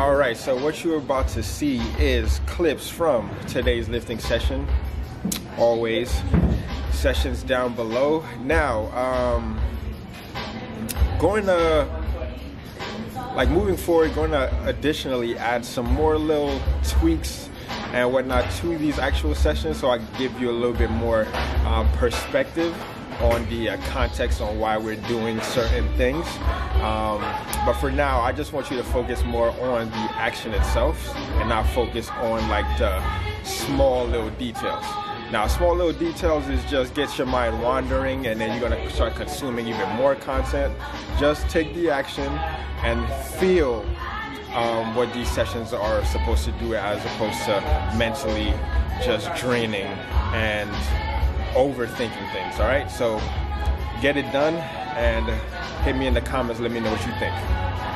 All right, so what you're about to see is clips from today's lifting session. Always sessions down below. Now, moving forward, going to additionally add some more little tweaks and whatnot to these actual sessions, so I can give you a little bit more perspective on the context on why we're doing certain things. But for now, I just want you to focus more on the action itself and not focus on like the small little details. Now, small little details is just gets your mind wandering, and then you're gonna start consuming even more content. Just take the action and feel what these sessions are supposed to do, as opposed to mentally just draining and overthinking things, all right? So get it done and hit me in the comments, let me know what you think.